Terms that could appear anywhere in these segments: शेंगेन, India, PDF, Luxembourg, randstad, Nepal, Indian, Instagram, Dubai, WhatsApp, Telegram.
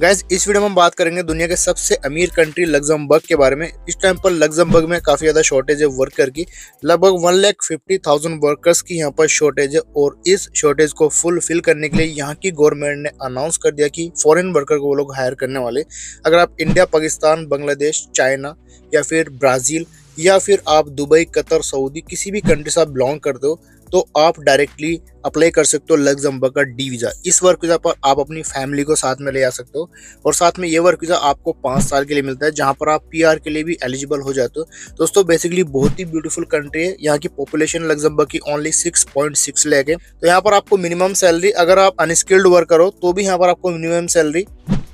Guys इस video में हम बात करेंगे दुनिया के सबसे अमीर कंट्री लग्जमबर्ग के बारे में। इस टाइम पर लग्जमबर्ग में काफ़ी ज़्यादा शॉर्टेज है वर्कर की, लगभग 1,50,000 वर्कर्स की यहाँ पर शॉर्टेज है। और इस शॉर्टेज को फुलफिल करने के लिए यहाँ की गवर्नमेंट ने अनाउंस कर दिया कि फॉरेन वर्कर को वो लोग हायर करने वाले। अगर आप इंडिया, पाकिस्तान, बांग्लादेश, चाइना या फिर ब्राज़ील या फिर आप दुबई, कतर, सऊदी किसी भी कंट्री से आप बिलोंग करते हो तो आप डायरेक्टली अप्लाई कर सकते हो लग्जमबर्ग का डी वीज़ा। इस वर्क वीज़ा पर आप अपनी फैमिली को साथ में ले आ सकते हो और साथ में ये वर्क वीज़ा आपको 5 साल के लिए मिलता है, जहाँ पर आप पीआर के लिए भी एलिजिबल हो जाते हो। दोस्तों बेसिकली बहुत ही ब्यूटीफुल कंट्री है, यहाँ की पॉपुलेशन लग्जमबर्ग की ओनली 6.6 लाख है। तो यहाँ पर आपको मिनिमम सैलरी, अगर आप अनस्किल्ड वर्कर हो तो भी यहाँ पर आपको मिनिमम सैलरी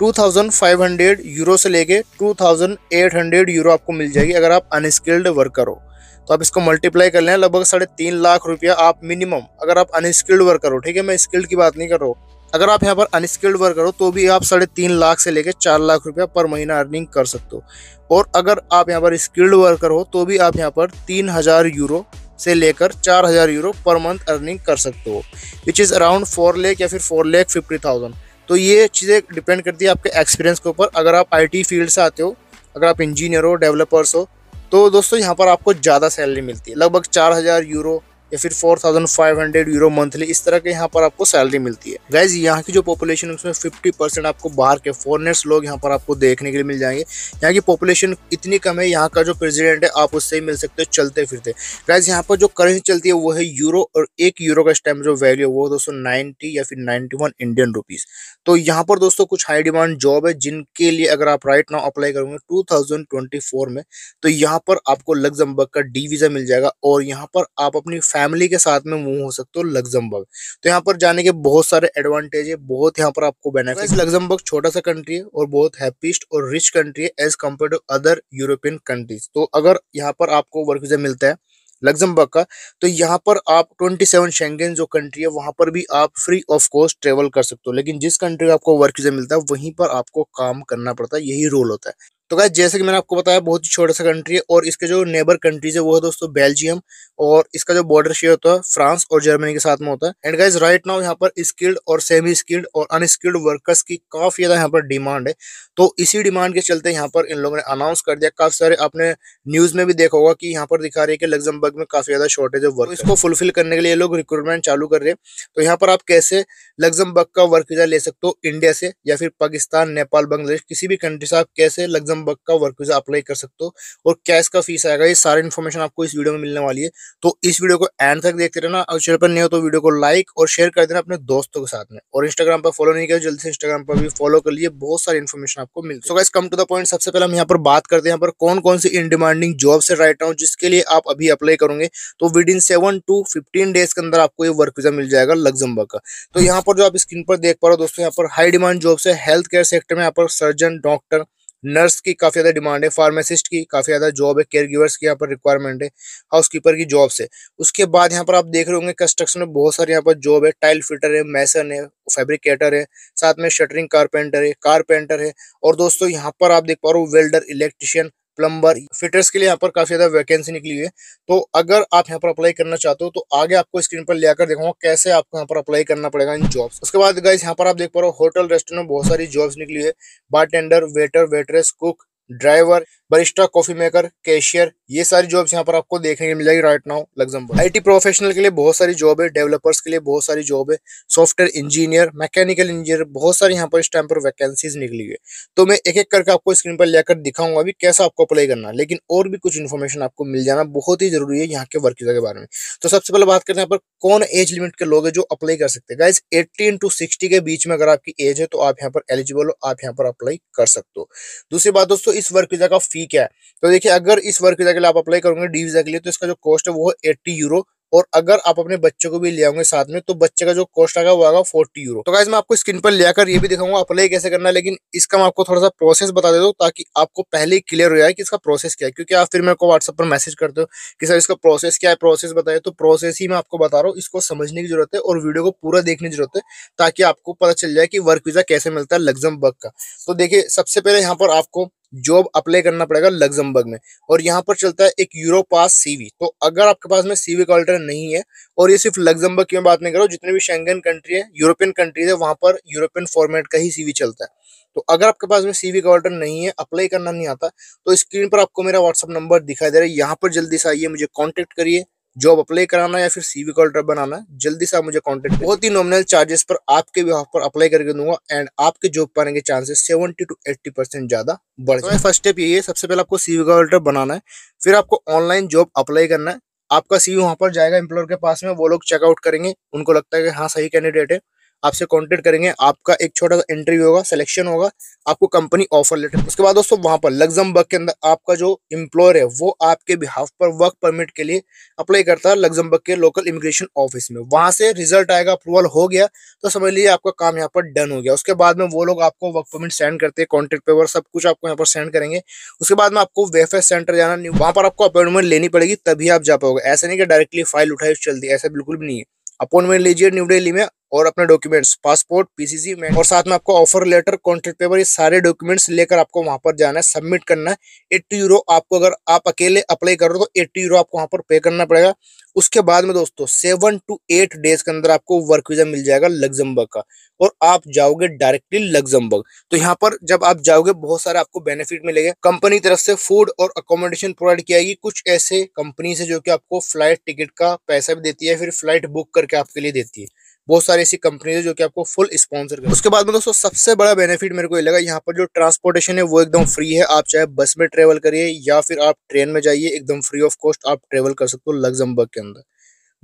2,500 यूरो से लेके 2,800 यूरो आपको मिल जाएगी अगर आप अनस्किल्ड वर्कर हो। तो आप इसको मल्टीप्लाई कर लें, लगभग 3.5 लाख रुपया आप मिनिमम, अगर आप अनस्किल्ड वर्कर हो, ठीक है, मैं स्किल्ड की बात नहीं कर रहा हूँ। अगर आप यहाँ पर अनस्किल्ड वर्कर हो तो भी आप 3.5 लाख से लेकर 4 लाख रुपया पर महीना अर्निंग कर सकते हो। और अगर आप यहाँ पर स्किल्ड वर्कर हो तो भी आप यहाँ पर 3,000 यूरो से लेकर 4,000 यूरो पर मंथ अर्निंग कर सकते हो, विच इज़ अराउंड 4 लाख या फिर 4,50,000। तो ये चीज़ें डिपेंड करती है आपके एक्सपीरियंस के ऊपर। अगर आप IT फील्ड से आते हो, अगर आप इंजीनियर हो, डेवलपर्स हो, तो दोस्तों यहाँ पर आपको ज़्यादा सैलरी मिलती है, लगभग 4,000 यूरो या फिर 4,500 यूरो मंथली, इस तरह के यहाँ पर आपको सैलरी मिलती है। गाइज यहाँ की जो पॉपुलेशन है उसमें 50% आपको बाहर के फॉरेनर्स लोग यहाँ पर आपको देखने के लिए मिल जाएंगे। यहाँ की पॉपुलेशन इतनी कम है, यहाँ का जो प्रेसिडेंट है आप उससे ही मिल सकते हो चलते फिरते। गाइज यहाँ पर जो करेंसी चलती है वो है यूरो, और 1 यूरो का इस टाइम जो वैल्यू है वो दोस्तों 90 या फिर 91 इंडियन रुपीज़। तो यहाँ पर दोस्तों कुछ हाई डिमांड जॉब है जिनके लिए अगर आप राइट नाउ अप्लाई करोगे 2024 में, तो यहाँ पर आपको लग्जमबर्ग का डी वीज़ा मिल जाएगा और यहाँ पर आप अपनी फैमिली के साथ में मूव हो सकते हो लग्जमबर्ग। तो यहाँ पर जाने के बहुत सारे एडवांटेज है, बहुत यहाँ पर आपको बेनिफिट। लग्जमबर्ग छोटा सा कंट्री है और बहुत हैप्पीस्ट और रिच कंट्री है as compare to other European countries. तो अगर यहाँ पर आपको वर्क वीजा मिलता है लग्जमबर्ग का, तो यहाँ पर आप 27 शेंगेन जो कंट्री है वहाँ पर भी आप फ्री ऑफ कॉस्ट ट्रेवल कर सकते हो। लेकिन जिस कंट्री का आपको वर्क वीजा मिलता है वहीं पर आपको काम करना पड़ता है, यही रूल होता है। तो गाइस जैसे कि मैंने आपको बताया बहुत ही छोटा सा कंट्री है, और इसके जो नेबर कंट्रीज है वो है दोस्तों बेल्जियम, और इसका जो बॉर्डर शेयर होता है फ्रांस और जर्मनी के साथ में होता है। एंड गाइस राइट नाउ यहाँ पर स्किल्ड और सेमी स्किल्ड और अनस्किल्ड वर्कर्स की काफ़ी ज़्यादा यहाँ पर डिमांड है। तो इसी डिमांड के चलते यहाँ पर इन लोगों ने अनाउंस कर दिया। काफ़ी सारे आपने न्यूज़ में भी देखा होगा कि यहाँ पर दिखा रही है कि लग्जमबर्ग में काफ़ी ज़्यादा शॉर्टेज है वर्क, इसको फुलफिल करने के लिए लोग रिक्रूटमेंट चालू कर रहे हैं। तो यहाँ पर आप कैसे लग्जमबर्ग का वर्क वीज़ा ले सकते हो इंडिया से या फिर पाकिस्तान, नेपाल, बांग्लादेश, किसी भी कंट्री से आप कैसे लग्जमबर्ग का वर्क वीजा अप्लाई कर सकते हो और क्या इसका फीस आएगा, ये सारी इन्फॉर्मेशन आपको इस वीडियो में मिलने वाली है। तो इस वीडियो को एंड तक देखते रहना, और चैनल पर नहीं हो तो वीडियो को लाइक और शेयर कर देना अपने दोस्तों के साथ में। और इंस्टाग्राम पर फॉलो नहीं किया जल्दी से इंस्टाग्राम पर भी फॉलो कर लिए, बहुत सारी इन्फॉर्मेशन आपको मिल। So guys come to the point, सबसे पहले हम यहाँ पर बात करते हैं यहाँ पर कौन कौन सी इन डिमांडिंग जॉब्स है राइट नाउ जिसके लिए आप अभी अप्लाई करोगे तो विदिन 7 to 15 डेज के अंदर आपको ये वर्क वीजा मिल जाएगा लग्जमबर्ग का। तो यहाँ पर जो आप स्क्रीन पर देख पा रहे हो दोस्तों, यहाँ पर हाई डिमांड जॉब्स है। हेल्थ केयर सेक्टर में यहाँ पर सर्जन, डॉक्टर, नर्स की काफ़ी ज़्यादा डिमांड है, फार्मासिस्ट की काफ़ी ज़्यादा जॉब है, केयर गिवर्स की यहाँ पर रिक्वायरमेंट है, हाउसकीपर की जॉब्स है। उसके बाद यहाँ पर आप देख रहे होंगे कंस्ट्रक्शन में बहुत सारे यहाँ पर जॉब है, टाइल फिटर है, मैसन है, फैब्रिकेटर है, साथ में शटरिंग कारपेंटर है, और दोस्तों यहाँ पर आप देख पा रहे हो वेल्डर, इलेक्ट्रिशियन, प्लम्बर, फिटर्स के लिए यहाँ पर काफ़ी ज़्यादा वैकेंसी निकली हुई है। तो अगर आप यहाँ पर अप्लाई करना चाहते हो तो आगे आपको स्क्रीन पर ले आकर दिखाऊंगा कैसे आपको यहाँ पर अप्लाई करना पड़ेगा इन जॉब्स। उसके बाद गाइस यहाँ पर आप देख पा रहे हो होटल, रेस्टोरेंट में बहुत सारी जॉब्स निकली है। Bartender, waiter, waitress, cook, driver, barista, coffee maker, cashier, ये सारी जॉब्स यहाँ पर आपको देखने को मिल जाएगी right now Luxembourg. IT professional के लिए बहुत सारी जॉब है, डेवलपर्स के लिए बहुत सारी जॉब है, सॉफ्टवेयर इंजीनियर, मैकेनिकल इंजीनियर, बहुत सारी यहाँ पर इस टाइम पर वैकेंसीज निकली है। तो मैं एक एक करके आपको स्क्रीन पर लेकर दिखाऊंगा भी कैसा आपको अप्लाई करना, लेकिन और भी कुछ इन्फॉर्मेशन आपको मिल जाना बहुत ही जरूरी है यहाँ के वर्क वीजा के बारे में। तो सबसे पहले बात करते हैं यहाँ पर कौन एज लिमिट के लोग है जो अप्लाई कर सकते हैं। गाइज 18 to 60 के बीच में अगर आपकी एज है तो आप यहाँ पर एलिजिबल हो, आप यहाँ पर अप्लाई कर सकते हो। दूसरी बात दोस्तों, इस वर्क वीजा का फी क्या है? तो देखिए अगर इस वर्क वीजा के लिए आप अप्लाई करोगे डी वीजा के लिए तो इसका जो कॉस्ट है वो है 80 यूरो, और अगर आप अपने बच्चे को भी ले आओगे साथ में तो बच्चे का जो कॉस्ट आएगा वो आएगा 40 यूरो। तो गाइस मैं आपको स्क्रीन पर ले आकर ये भी दिखाऊंगा अप्लाई कैसे करना है, लेकिन इसका मैं आपको थोड़ा सा प्रोसेस बता देता हूँ ताकि आपको पहले ही क्लियर हो जाए कि इसका प्रोसेस क्या है, क्योंकि आप फिर मेरे को व्हाट्सएप पर मैसेज करते हो कि सर इसका प्रोसेस क्या है, प्रोसेस बताइए। तो प्रोसेस ही मैं आपको बता रहा हूँ, इसको समझने की जरूरत है और वीडियो को पूरा देखने की जरूरत है ताकि आपको पता चल जाए कि वर्क वीजा कैसे मिलता है लग्जमबर्ग का। तो देखिए सबसे पहले यहाँ पर आपको जॉब अप्लाई करना पड़ेगा लग्जमबर्ग में, और यहाँ पर चलता है एक यूरो पास CV। तो अगर आपके पास में CV का ऑल्टर नहीं है, और ये सिर्फ लग्जमबर्ग की मैं बात नहीं कर रहा हूँ, जितने भी शेंगेन कंट्री है, यूरोपियन कंट्रीज है, वहाँ पर यूरोपियन फॉर्मेट का ही CV चलता है। तो अगर आपके पास में सीवी का ऑर्डर नहीं है, अप्लाई करना नहीं आता, तो स्क्रीन पर आपको मेरा व्हाट्सअप नंबर दिखाई दे रहा है, यहाँ पर जल्दी से आइए, मुझे कॉन्टेक्ट करिए। जॉब अप्लाई कराना या फिर सीवी का ऑर्डर बनाना, जल्दी से आप मुझे कॉन्टेक्ट। बहुत ही नॉमिनल चार्जेस पर आपके बिहाफ पर अप्लाई करके दूंगा एंड आपके जॉब पाने के चांसेस 70 to 80% ज्यादा बढ़ जाए। फर्स्ट स्टेप यही है, सबसे पहले आपको सीवी का ऑर्डर बनाना है, फिर आपको ऑनलाइन जॉब अप्लाई करना है। आपका सीवी वहाँ पर जाएगा एम्प्लॉयर के पास में, वो लोग चेकआउट करेंगे, उनको लगता है कि हाँ सही कैंडिडेट है, आपसे कांटेक्ट करेंगे, आपका एक छोटा सा इंटरव्यू होगा, सिलेक्शन होगा, आपको कंपनी ऑफर लेटर। उसके बाद दोस्तों वहाँ पर लग्जमबर्ग के अंदर आपका जो एम्प्लॉयर है वो आपके बिहाफ पर वर्क परमिट के लिए अप्लाई करता है लग्जमबर्ग के लोकल इमिग्रेशन ऑफिस में। वहाँ से रिजल्ट आएगा, अप्रूवल हो गया तो समझ लीजिए आपका काम यहाँ पर डन हो गया। उसके बाद में वो लोग आपको वर्क परमिट सेंड करते हैं, कॉन्ट्रैक्ट पेपर सब कुछ आपको यहाँ पर सेंड करेंगे। उसके बाद में आपको वेलफेयर सेंटर जाना, वहाँ पर आपको अपॉइंटमेंट लेनी पड़ेगी तभी आप जा पाओगे। ऐसा नहीं कि डायरेक्टली फाइल उठाई चलती, ऐसा बिल्कुल भी नहीं है। अपॉइंटमेंट लीजिए न्यू दिल्ली में और अपने डॉक्यूमेंट्स पासपोर्ट, पीसीसी में, और साथ में आपको ऑफर लेटर, कॉन्ट्रैक्ट पेपर, ये सारे डॉक्यूमेंट्स लेकर आपको वहां पर जाना है, सबमिट करना है। 80 यूरो आपको, अगर आप अकेले अप्लाई कर रहे हो तो 80 यूरो आपको वहां पर पे करना पड़ेगा। उसके बाद में दोस्तों 7 to 8 डेज के अंदर आपको वर्क वीजा मिल जाएगा लग्जमबर्ग का और आप जाओगे डायरेक्टली लग्जमबर्ग। तो यहाँ पर जब आप जाओगे बहुत सारे आपको बेनिफिट मिलेगा, कंपनी तरफ से फूड और अकोमोडेशन प्रोवाइड किया जाएगी। कुछ ऐसे कंपनी है जो कि आपको फ्लाइट टिकट का पैसा भी देती है, फिर फ्लाइट बुक करके आपके लिए देती है। बहुत सारी ऐसी कंपनीज है जो कि आपको फुल स्पॉन्सर करती है। उसके बाद में दोस्तों सबसे बड़ा बेनिफिट मेरे को ये लगा, यहाँ पर जो ट्रांसपोर्टेशन है वो एकदम फ्री है। आप चाहे बस में ट्रेवल करिए या फिर आप ट्रेन में जाइए, एकदम फ्री ऑफ कॉस्ट आप ट्रेवल कर सकते हो लग्जमबर्ग के अंदर।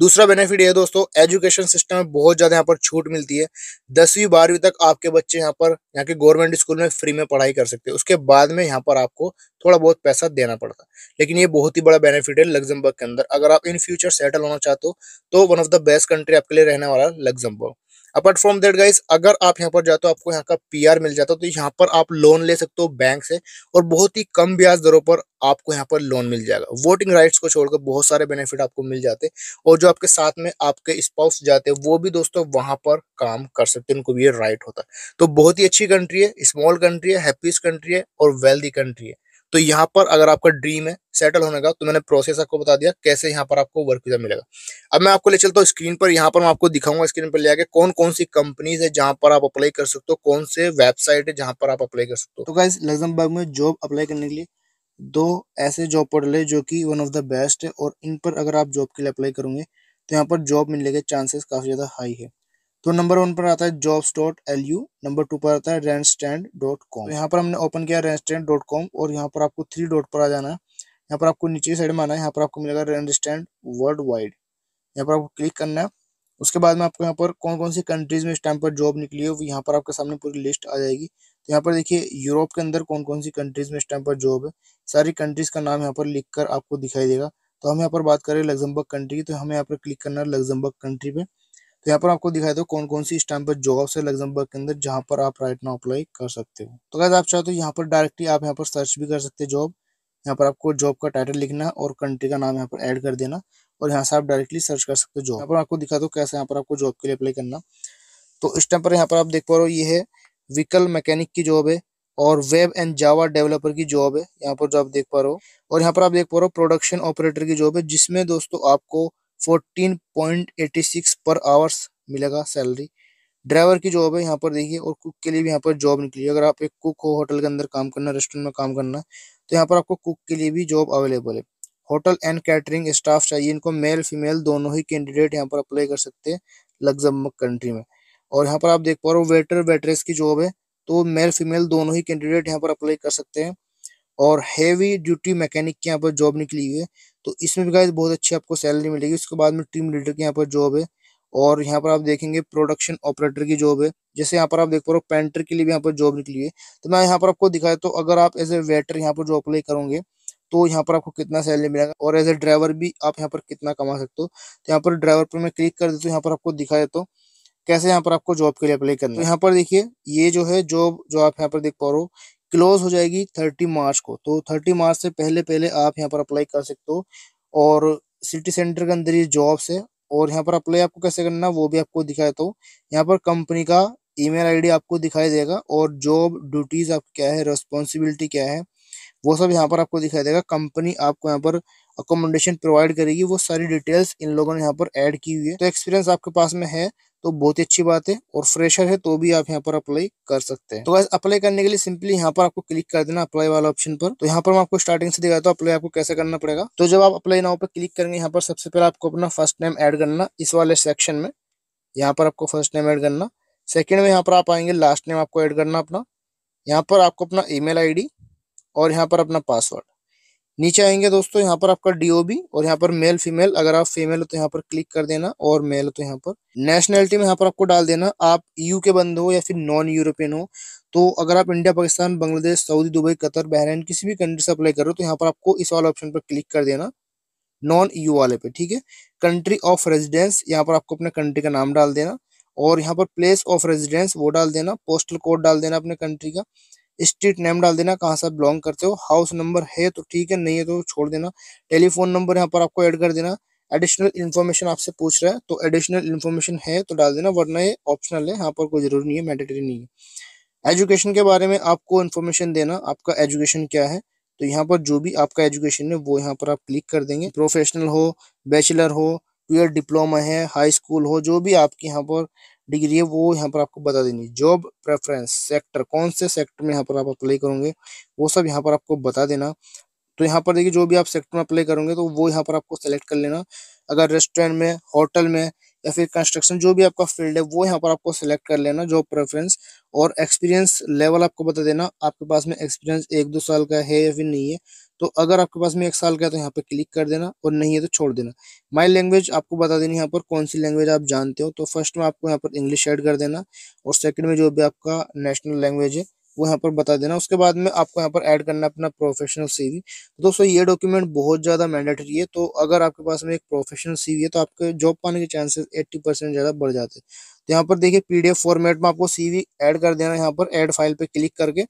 दूसरा बेनिफिट ये दोस्तों, एजुकेशन सिस्टम में बहुत ज़्यादा यहाँ पर छूट मिलती है। 10वीं 12वीं तक आपके बच्चे यहाँ के गवर्नमेंट स्कूल में फ्री में पढ़ाई कर सकते हैं। उसके बाद में यहाँ पर आपको थोड़ा बहुत पैसा देना पड़ता है, लेकिन ये बहुत ही बड़ा बेनिफिट है लग्जमबर्ग के अंदर। अगर आप इन फ्यूचर सेटल होना चाहते हो तो one of the best country आपके लिए रहने वाला है Luxembourg. Apart from that guys, अगर आप यहाँ पर जाते हो आपको यहाँ का PR मिल जाता है, तो यहाँ पर आप लोन ले सकते हो बैंक से और बहुत ही कम ब्याज दरों पर आपको यहाँ पर लोन मिल जाएगा। वोटिंग राइट्स को छोड़कर बहुत सारे बेनिफिट आपको मिल जाते हैं और जो आपके साथ में आपके स्पाउस जाते हैं वो भी दोस्तों वहाँ पर काम कर सकते हैं, उनको भी ये राइट होता है। तो बहुत ही अच्छी कंट्री है, स्मॉल कंट्री है, हैप्पीस्ट कंट्री है और वेल्दी कंट्री है। तो यहाँ पर अगर आपका ड्रीम है सेटल होने का, तो मैंने प्रोसेस आपको बता दिया कैसे यहाँ पर आपको वर्क वीजा मिलेगा। अब मैं आपको ले चलता हूँ स्क्रीन पर, यहाँ पर मैं आपको दिखाऊंगा स्क्रीन पर ले आके कौन कौन सी कंपनीज है जहाँ पर आप अप्लाई कर सकते हो, कौन से वेबसाइट है जहाँ पर आप अप्लाई कर सकते हो। तो गाइस लग्जमबर्ग में जॉब अप्लाई करने के लिए 2 ऐसे जॉब पोर्टल है जो कि वन ऑफ द बेस्ट है और इन पर अगर आप जॉब के लिए अप्लाई करोगे तो यहाँ पर जॉब मिलने के चांसेस काफ़ी ज़्यादा हाई है। तो नंबर 1 पर आता है jobs.lu, नंबर 2 पर आता है randstad.com। यहाँ पर हमने ओपन किया randstad.com और यहाँ पर आपको 3 डॉट पर आ जाना है। यहाँ पर आपको नीचे साइड में आना है, यहाँ पर आपको मिलेगा randstad वर्ल्ड वाइड, यहाँ पर आपको क्लिक करना है। उसके बाद में आपको यहाँ पर कौन कौन सी कंट्रीज में इस टाइम पर जॉब निकली है यहाँ पर आपके सामने पूरी लिस्ट आ जाएगी। तो यहाँ पर देखिए यूरोप के अंदर कौन कौन सी कंट्रीज में इस टाइम पर जॉब है, सारी कंट्रीज का नाम यहाँ पर लिख कर आपको दिखाई देगा। तो हम यहाँ पर बात करें लग्जमबर्ग कंट्री की, तो हमें यहाँ पर क्लिक करना है लग्जमबर्ग कंट्री पे। तो यहाँ पर आपको दिखाई दो कौन कौन सी इस टाइम पर जॉब्स है लग्जमबर्ग के अंदर जहाँ पर आप राइट नाउ अप्लाई कर सकते हो। तो अगर आप चाहो तो यहाँ पर डायरेक्टली आप यहाँ पर सर्च भी कर सकते हो जॉब। यहाँ पर आपको जॉब का टाइटल लिखना और कंट्री का नाम यहाँ पर ऐड कर देना और यहाँ से आप डायरेक्टली सर्च कर सकते हो जॉब। यहाँ पर आपको दिखा दो कैसे यहाँ पर आपको जॉब के लिए अप्लाई करना। तो इस टाइम पर यहाँ पर आप देख पा रहे हो ये है व्हीकल मैकेनिक की जॉब है और वेब एंड जावा डेवलपर की जॉब है, यहाँ पर जो आप देख पा रहे हो। और यहाँ पर आप देख पा रहे हो प्रोडक्शन ऑपरेटर की जॉब है जिसमें दोस्तों आपको 14.86 पर आवर्स मिलेगा सैलरी। ड्राइवर की जॉब है यहाँ पर देखिए और कुक के लिए भी यहाँ पर जॉब निकली है। अगर आप एक कुक हो, होटल के अंदर काम करना, रेस्टोरेंट में काम करना, तो यहाँ पर आपको कुक के लिए भी जॉब अवेलेबल है। होटल एंड कैटरिंग स्टाफ चाहिए इनको, मेल फीमेल दोनों ही कैंडिडेट यहाँ पर अप्लाई कर सकते हैं लग्जमबर्ग कंट्री में। और यहाँ पर आप देख पा रहे हो वेटर वेटरेस की जॉब है, तो मेल फीमेल दोनों ही कैंडिडेट यहाँ पर अप्लाई कर सकते हैं। और हैवी ड्यूटी मैकेनिक की यहाँ पर जॉब निकली हुई है, तो इसमें भी गाइस बहुत अच्छी आपको सैलरी मिलेगी। उसके बाद में टीम लीडर की यहाँ पर जॉब है और यहाँ पर आप देखेंगे प्रोडक्शन ऑपरेटर की जॉब है। जैसे यहाँ पर आप देख पा रहे हो पेंटर के लिए भी यहाँ पर जॉब निकली है। तो मैं यहाँ पर आपको दिखाया, तो अगर आप एज ए वेटर यहाँ पर जॉब अप्लाई करोगे तो यहाँ पर आपको कितना सैलरी मिलेगा और एज ए ड्राइवर भी आप यहाँ पर कितना कमा सकते हो। तो यहाँ पर ड्राइवर पर मैं क्लिक कर देता हूँ, यहाँ पर आपको दिखा देता हूँ कैसे यहाँ पर आपको जॉब के लिए अप्लाई करना है। यहाँ पर देखिए ये जो है जॉब जो आप यहाँ पर देख पा रहे हो क्लोज हो जाएगी 30 मार्च को। तो 30 मार्च से पहले पहले आप यहाँ पर अप्लाई कर सकते हो और सिटी सेंटर के अंदर ये जॉब्स है। और यहाँ पर अप्लाई आपको कैसे करना है वो भी आपको दिखाया, तो यहाँ पर कंपनी का ईमेल आईडी आपको दिखाई देगा और जॉब ड्यूटीज आप क्या है, रिस्पॉन्सिबिलिटी क्या है, वो सब यहाँ पर आपको दिखाई देगा। कंपनी आपको यहाँ पर अकोमोडेशन प्रोवाइड करेगी, वो सारी डिटेल्स इन लोगों ने यहाँ पर ऐड की हुई है। तो एक्सपीरियंस आपके पास में है तो बहुत ही अच्छी बात है। और फ्रेशर है तो भी आप यहाँ पर अप्लाई कर सकते हैं। तो गाइस अप्लाई करने के लिए सिंपली यहाँ पर आपको क्लिक कर देना अप्लाई वाला ऑप्शन पर। तो यहाँ पर मैं आपको स्टार्टिंग से दिखाता हूँ अप्लाई आपको कैसे करना पड़ेगा। तो जब आप अप्लाई नाउ पर क्लिक करेंगे यहाँ पर सबसे पहले आपको अपना फर्स्ट नेम ऐड करना, इस वाले सेक्शन में यहाँ पर आपको फर्स्ट नेम ऐड करना। सेकेंड में यहाँ पर आप आएंगे लास्ट नेम आपको ऐड करना अपना। यहाँ पर आपको अपना ईमेल आईडी और यहाँ पर अपना पासवर्ड। नीचे आएंगे दोस्तों यहाँ पर आपका डीओबी और यहाँ पर मेल फीमेल, अगर आप फीमेल हो तो यहाँ पर क्लिक कर देना और मेल हो तो यहाँ पर। नेशनैलिटी में यहाँ पर आपको डाल देना आप ईयू के बंदे हो या फिर नॉन यूरोपियन हो। तो अगर आप India, Pakistan, Bangladesh, Saudi, Dubai, Qatar, Bahrain किसी भी कंट्री से अप्लाई करो तो यहाँ पर आपको इस वाले ऑप्शन पर क्लिक कर देना नॉन ईयू वाले पे, ठीक है। कंट्री ऑफ रेजिडेंस यहाँ पर आपको अपने कंट्री का नाम डाल देना और यहाँ पर प्लेस ऑफ रेजिडेंस वो डाल देना, पोस्टल कोड डाल देना अपने कंट्री का, स्ट्रीट नेम डाल देना कहाँ से आप बिलोंग करते हो, हाउस नंबर है तो ठीक है, नहीं है तो छोड़ देना। टेलीफोन नंबर यहाँ पर आपको ऐड कर देना। एडिशनल इन्फॉर्मेशन आपसे पूछ रहा है तो एडिशनल इन्फॉर्मेशन है तो डाल देना, वरना ये ऑप्शनल है, यहाँ पर कोई जरूरी नहीं है, मैंडेटरी नहीं है। एजुकेशन के बारे में आपको इन्फॉर्मेशन देना, आपका एजुकेशन क्या है तो यहाँ पर जो भी आपका एजुकेशन है वो यहाँ पर आप क्लिक कर देंगे। प्रोफेशनल हो, बैचलर हो, टूयर डिप्लोमा है, हाई स्कूल हो, जो भी आपकी यहाँ पर डिग्री है वो यहाँ पर आपको बता देनी। जॉब प्रेफरेंस सेक्टर, कौन से सेक्टर में यहाँ पर आप अप्लाई करोगे वो सब यहाँ पर आपको बता देना। तो यहाँ पर देखिए जो भी आप सेक्टर में अप्लाई करोगे तो वो यहाँ पर आपको सेलेक्ट कर लेना। अगर रेस्टोरेंट में, होटल में या फिर कंस्ट्रक्शन जो भी आपका फील्ड है वो यहाँ पर आपको सेलेक्ट कर लेना जॉब प्रेफरेंस। और एक्सपीरियंस लेवल आपको बता देना आपके पास में एक्सपीरियंस 1-2 साल का है या फिर नहीं है। तो अगर आपके पास में 1 साल का है तो यहाँ पर क्लिक कर देना और नहीं है तो छोड़ देना। माय लैंग्वेज आपको बता देनी यहाँ पर कौन सी लैंग्वेज आप जानते हो। तो फर्स्ट में आपको यहाँ पर इंग्लिश ऐड कर देना और सेकंड में जो भी आपका नेशनल लैंग्वेज है वो यहाँ पर बता देना। उसके बाद में आपको यहाँ पर ऐड करना अपना प्रोफेशनल सीवी। तो दोस्तों ये डॉक्यूमेंट बहुत ज़्यादा मैंडेटरी है। तो अगर आपके पास में एक प्रोफेशनल सीवी है तो आपके जॉब पाने के चांसेस 80% ज़्यादा बढ़ जाते हैं। तो यहाँ पर देखिए PDF फॉर्मेट में आपको सीवी ऐड कर देना यहाँ पर ऐड फाइल पर क्लिक करके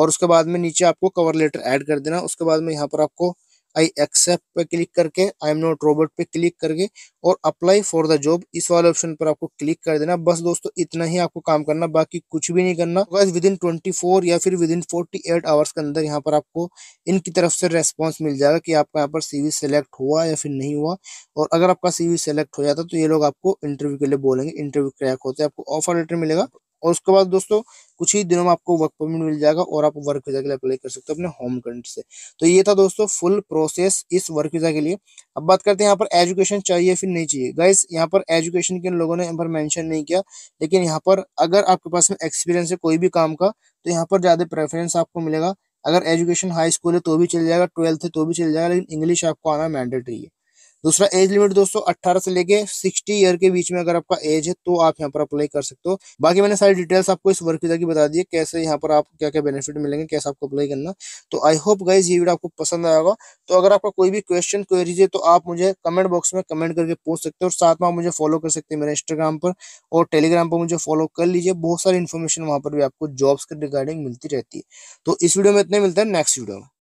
और उसके बाद में नीचे आपको कवर लेटर ऐड कर देना। उसके बाद में यहाँ पर आपको आई एक्सेप्ट पे क्लिक करके, आई एम नॉट रोबोट पे क्लिक करके और अप्लाई फॉर द जॉब इस वाले ऑप्शन पर आपको क्लिक कर देना। बस दोस्तों इतना ही आपको काम करना, बाकी कुछ भी नहीं करना। बस विदिन 24 या फिर विदिन 48 आवर्स के अंदर यहाँ पर आपको इनकी तरफ से रेस्पॉन्स मिल जाएगा कि आपका यहाँ पर CV सेलेक्ट हुआ या फिर नहीं हुआ। और अगर आपका CV सेलेक्ट हो जाता तो ये लोग आपको इंटरव्यू के लिए बोलेंगे, इंटरव्यू क्रैक होते आपको ऑफर लेटर मिलेगा। और उसके बाद दोस्तों कुछ ही दिनों में आपको वर्क परमिट मिल जाएगा और आप वर्क वीजा के लिए अप्लाई कर सकते हो अपने होम कंट्री से। तो ये था दोस्तों फुल प्रोसेस इस वर्क वीजा के लिए। अब बात करते हैं यहाँ पर एजुकेशन चाहिए फिर नहीं चाहिए। गाइस यहाँ पर एजुकेशन के लोगों ने यहाँ पर मेंशन नहीं किया, लेकिन यहाँ पर अगर आपके पास में एक्सपीरियंस है कोई भी काम का तो यहाँ पर ज़्यादा प्रेफरेंस आपको मिलेगा। अगर एजुकेशन हाई स्कूल है तो भी चल जाएगा, 12th है तो भी चल जाएगा, लेकिन इंग्लिश आपको आना मैंडेटरी है। दूसरा एज लिमिट दोस्तों 18 से लेके 60 ईयर के बीच में अगर आपका एज है तो आप यहाँ पर अप्लाई कर सकते हो। बाकी मैंने सारी डिटेल्स आपको इस वर्क वीजा की बता दी है, कैसे यहाँ पर आप क्या क्या बेनिफिट मिलेंगे, कैसे आपको अप्लाई करना। तो आई होप गाइज ये वीडियो आपको पसंद आया होगा। तो अगर आपका कोई भी क्वेश्चन क्वेरीज है तो आप मुझे कमेंट बॉक्स में कमेंट करके पूछ सकते हो। और साथ में आप मुझे फॉलो कर सकते हैं मेरे इंस्टाग्राम पर और टेलीग्राम पर, मुझे फॉलो कर लीजिए। बहुत सारी इन्फॉर्मेशन वहाँ पर भी आपको जॉब्स के रिगार्डिंग मिलती रहती है। तो इस वीडियो में इतने, मिलते हैं नेक्स्ट वीडियो में।